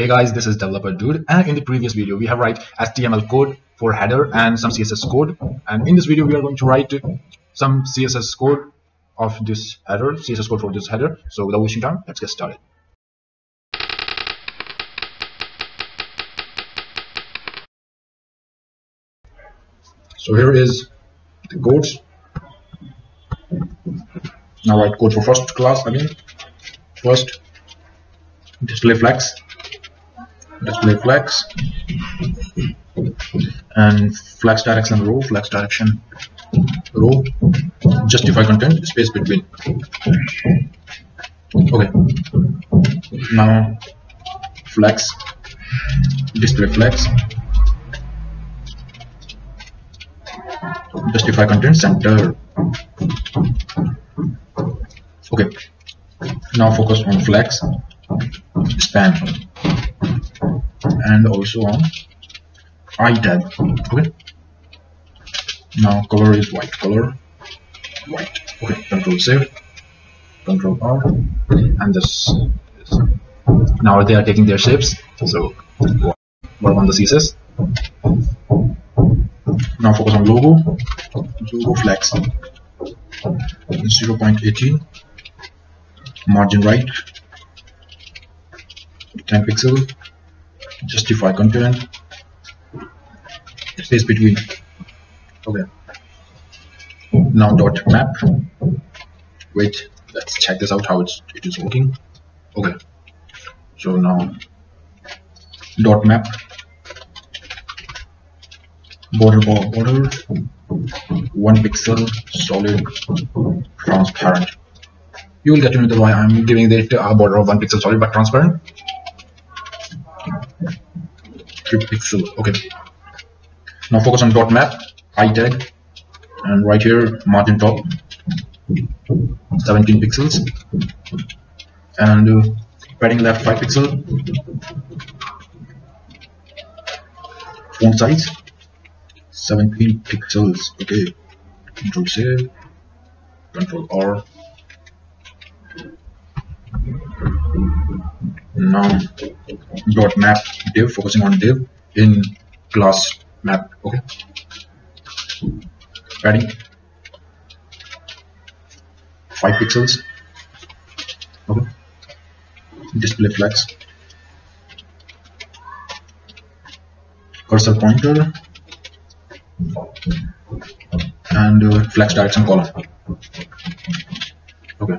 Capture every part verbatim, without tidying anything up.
Hey guys, this is Developer Dude, and in the previous video we have write H T M L code for header and some C S S code, and in this video we are going to write some C S S code of this header, C S S code for this header. So without wasting time, let's get started. So here is the codes. Now write code for first class again. First display flags. Display flags and flags direction row, flags direction row, justify content, space between. Okay, now flags, display flags, justify content, center. Okay, now focus on flags, span, and also on I tag. Okay, now color is white, color white. Okay, control save, control R, and this is, now they are taking their shapes, so work on the C S S. Now focus on logo, logo flags, zero point one eight, margin right, ten pixel, justify content, space between. Okay, now dot map. Wait, let's check this out how it's, it is working. Okay, so now dot map, border border one pixel, solid, transparent. You will get to know why I'm giving it a border of one pixel solid but transparent. Pixel. Okay, now focus on dot map, I tag, and right here margin top seventeen pixels, and uh, padding left five pixel, font size seventeen pixels. Okay, control save, control R. Now dot map div, focusing on div in class map. Okay, padding five pixels. Okay, display flags, cursor pointer, and uh, flags direction column. Okay,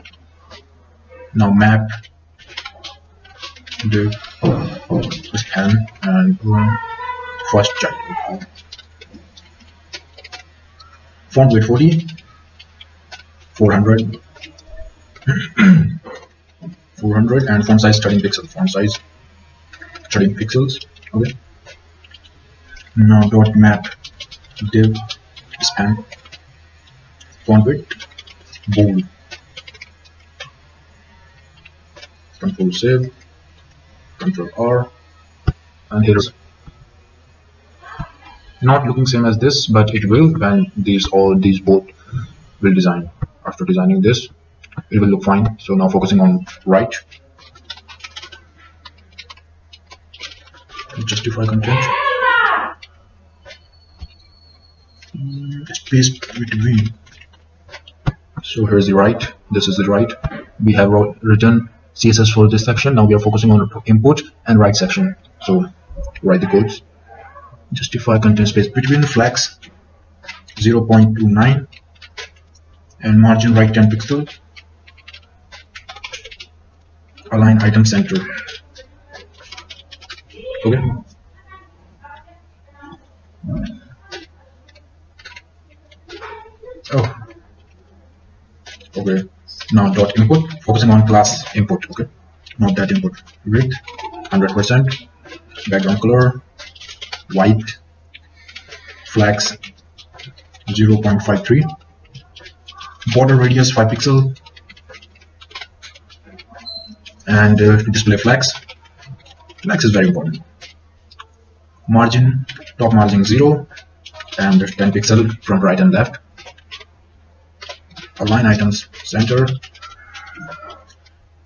now map div span and first child. Font weight forty, four hundred, four hundred, and font size thirteen pixels. Font size thirteen pixels. Okay. Now dot map div span font weight bold. Control save, control R, and here's not looking same as this, but it will, and these all these both will design. After designing this, it will look fine. So now focusing on right, justify content, space between. So here's the right, this is the right. We have written C S S for this section. Now we are focusing on input and right section, so write the codes. Justify content, space between, flags zero point two nine, and margin right ten pixel, align item center. Okay, oh okay, now dot input, focusing on class input. Okay, not that input, width one hundred percent, background color white, flags zero point five three, border radius five pixel, and uh, display flags. Flags is very important. Margin, top margin zero, and ten pixel front, right, and left. Align items center.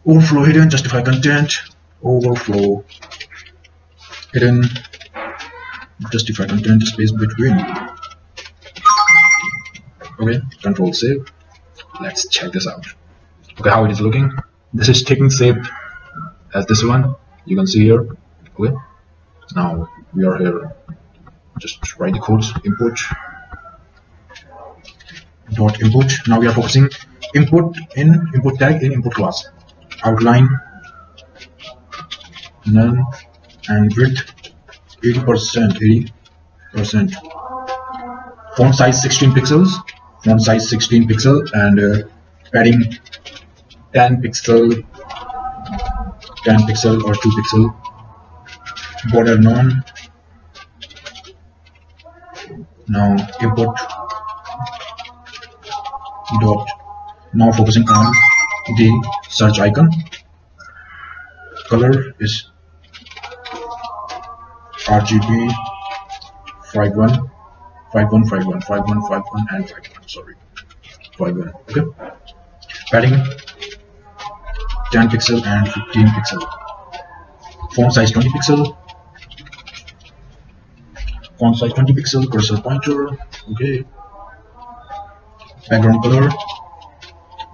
Overflow hidden, justify content, overflow hidden justified content space between. Okay, control save. Let's check this out. Okay, how it is looking. This is taking shape as this one. You can see here. Okay, now we are here. Just write the codes. Input dot input. Now we are focusing input in input tag in input class. Outline none and width eighty percent. Font size sixteen pixels. Font size sixteen pixel and uh, padding ten pixel. ten pixel or two pixel. Border none. Now input dot. Now focusing on the search icon. Color is R G B five one, five one, five one, five one, five one, and five one. Sorry, five one. Okay. Padding ten pixel and fifteen pixel. Font size twenty pixel. Font size twenty pixel. Cursor pointer. Okay. Background color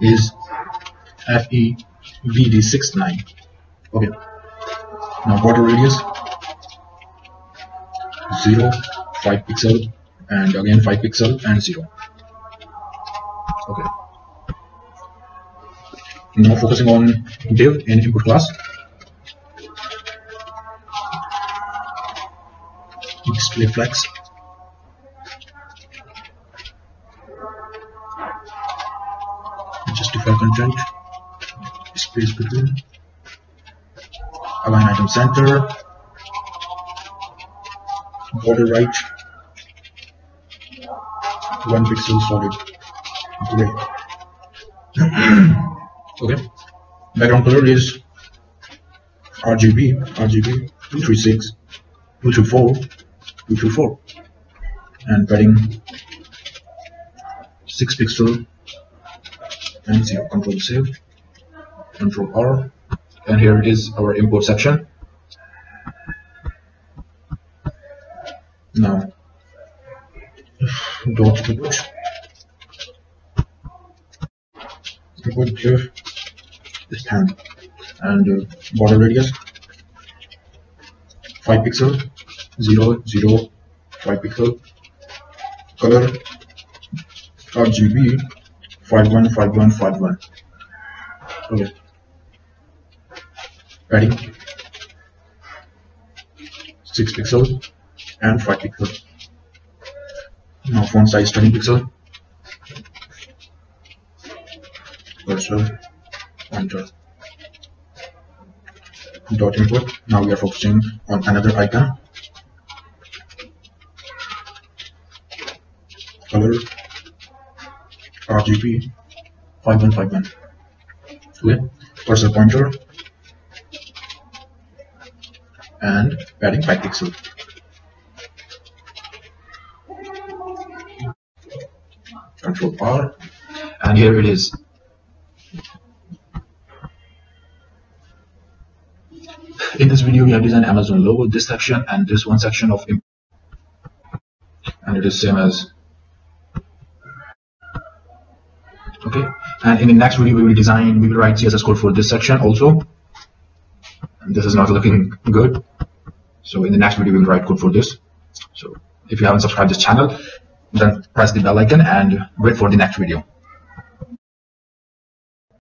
is F E V D six nine. Okay. Now border radius zero, five pixel, and again five pixel and zero. Okay. Now focusing on div in input class. Display flex. Justify content. Space between. Align item center. Border right, one pixel solid gray. Okay. Background color is R G B, R G B two three six, two two four, two two four, and padding six pixel and zero. Control save, Control R, and here it is our import section. Now, dot input, input here is ten and uh, border radius five pixel, zero, zero, five pixel, color R G B five one, five one, five one. Okay, padding six pixel. And five pixel. Now font size twenty pixel. Cursor pointer dot input. Now we are focusing on another icon. Color R G B five one five one. Okay. Cursor pointer and padding five pixel. Control R, and here it is. In this video, we have designed Amazon logo, this section, and this one section of import, and it is same as. Okay, and in the next video, we will design, we will write C S S code for this section also. And this is not looking good, so in the next video, we will write code for this. So, if you haven't subscribed to this channel, then press the bell icon and wait for the next video.